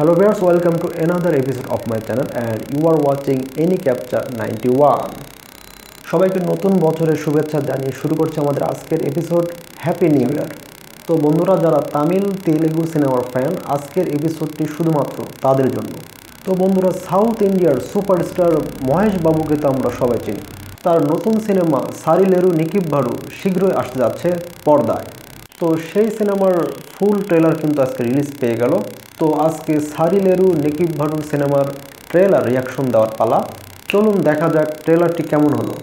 Hello viewers, welcome to another episode of my channel and you are watching anycapture91. সবাই একটু নতুন বছরের শুভেচ্ছা জানিয়ে শুরু করছি আমাদের আজকের এপিসোড হ্যাপি নিউ ইয়ার। তো বন্ধুরা যারা তামিল তেলেগু সিনেমার ফ্যান আজকের এপিসোডটি শুধুমাত্র তাদের জন্য। তো বন্ধুরা সাউথ ইন্ডিয়ার সুপারস্টার মহেশ বাবুকে তো আমরা সবাই চিনি। তার নতুন সিনেমা সারিলেরু নিকিব্বারু শীঘ্রই আসতে যাচ্ছে পর্দায়। তো সেই সিনেমার ফুল ট্রেলার কিন্তু আজকে রিলিজ পেয়ে গেল। তো আজকে সারিলেরু নিকিব্বারু সিনেমার ট্রেলার রিয়াকশন দেওয়ার পালা। চলুন দেখা যাক ট্রেলারটি কেমন হলো।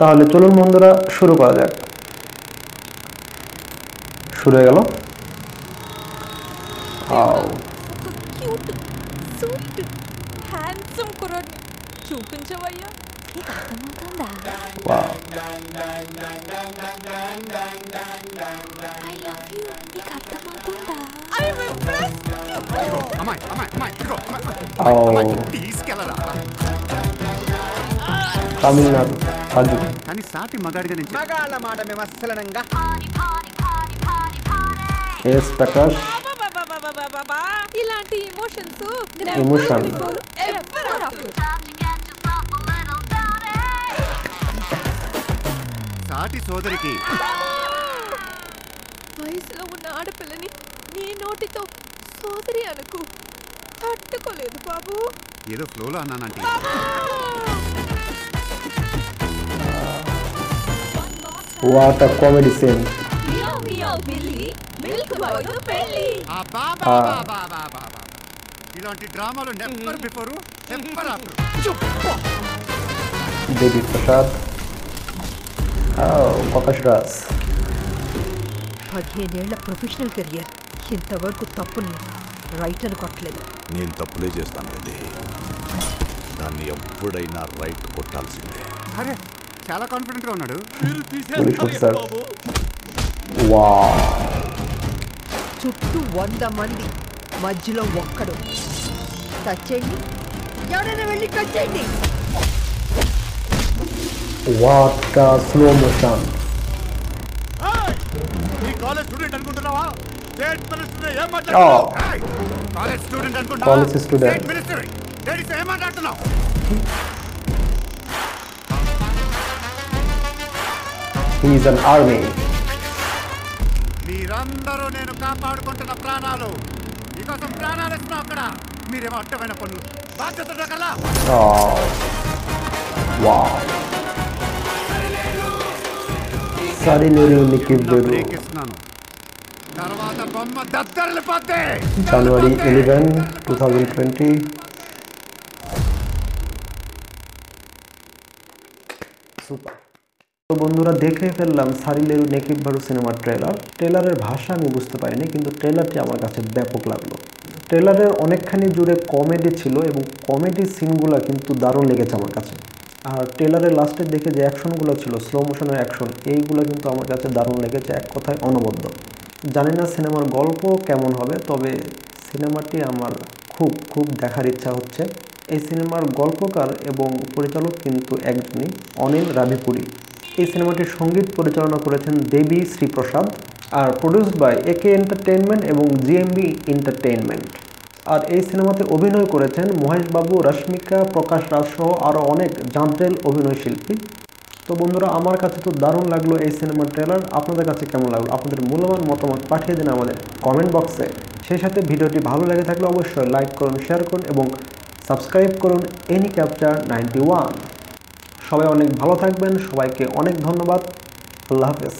তাহলে চলুন বন্ধুরা শুরু করা যাক। শুরু হয়ে গেল। तमिलनाडु प्रकाश What a comedy scene. Devi Sri Prasad. Prakash Raj. 15 ఏళ్ల ప్రొఫెషనల్ కెరీర్ ఇంతవరకు తప్పుని రైటర్ కొట్టలేదు. నేను తప్పులే చేస్తాను కదే. దాన్ని ఎప్పుడైనా రైట్ కొట్టాల్సిందే. అరే చాలా కాన్ఫిడెంట్ గా ఉన్నాడు. మీరు తీసేస్తారు బాబు. వావ్. చుట్టూ 100 మంది మధ్యలో ఒక్కడు. టచ్ చేయండి. ఎవరైనా వెళ్ళి టచ్ చేయండి. వాట్ ఆ స్లో మోషన్. ఏయ్ ఈ కాలేజ్ స్టూడెంట్ అనుకుంటున్నావా? స్టేట్ మినిస్టర్ ఏం మాట్లాడుతున్నావ్? ఏయ్ కాలేజ్ స్టూడెంట్ అనుకుంటున్నావా? College student. స్టేట్ మినిస్టర్ ఏడిస్ ఏం మాట్లాడుతున్నావ్? He is an army. మీరందరూ నేను కాపాడుకుంటున్న ప్రాణాలు. మీకోసం ప్రాణాలు ఇస్తున్నా అక్కడ. మీరే అట్టమైన పనులు. బాధ్యతడకలా. వావ్. సరిలేరు నికిబ్బారు. తర్వాత బొమ్మ దద్దర్ల పోతే. January 11, 2020. సూపర్. तो बंधुरा देखे फिलल सारिलेरु निकिब्बारु सिनेमा ट्रेलर ट्रेलारे भाषा आमी बुझते पारिनि किन्तु ट्रेलारटी आमार काछे व्यापक लागलो ट्रेलारेर अनेकखानि जुड़े कमेडी छिलो एबं कमेडी सीनगुलो किन्तु दारुण लेगेछे आमार काछे आर ट्रेलारेर लास्टे देखे जे एक्शनगुलो छिलो स्लो मोशनेर एक्शन एइगुलो किन्तु आमार काछे दारुण लेगेछे एक कथाय अनबद्ध जानि ना सिनेमार गल्प केमन होबे तबे सिनेमाटी आमार खूब खूब देखार इच्छा होच्छे एइ सिनेमार गल्पकार एबं परिचालक किन्तु एकजनई अनिल राविपुडी इस सिनेमाटी संगीत परिचालना करेছেন देवी श्री प्रसाद और प्रोड्यूस्ड बाय एके एंटरटेनमेंट एवं जीएमबी एंटरटेनमेंट और इस सिनेमाते अभिनय करेছেন महेश बाबू रश्मिका प्रकाश राज सह और अनेक जानतेल अभिनय शिल्पी। तो बंधुरा आमार काछे तो दारुण लागलो इस सिनेमार ट्रेलर आपनादेर काछे केमन लागलो आपनादेर मूल्यवान मतामत पाठिये दिन आमादेर कमेंट बक्से सेई साथे भिडियोटी भालो लेगे थाकले अवश्य लाइक करुन शेयर करुन एबं सबस्क्राइब करुन anycapture91 সবাই অনেক ভালো থাকবেন সবাইকে অনেক ধন্যবাদ আল্লাহ হাফেজ।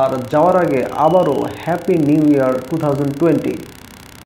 আর যাওয়ার আগে আবারও হ্যাপি নিউ ইয়ার 2020।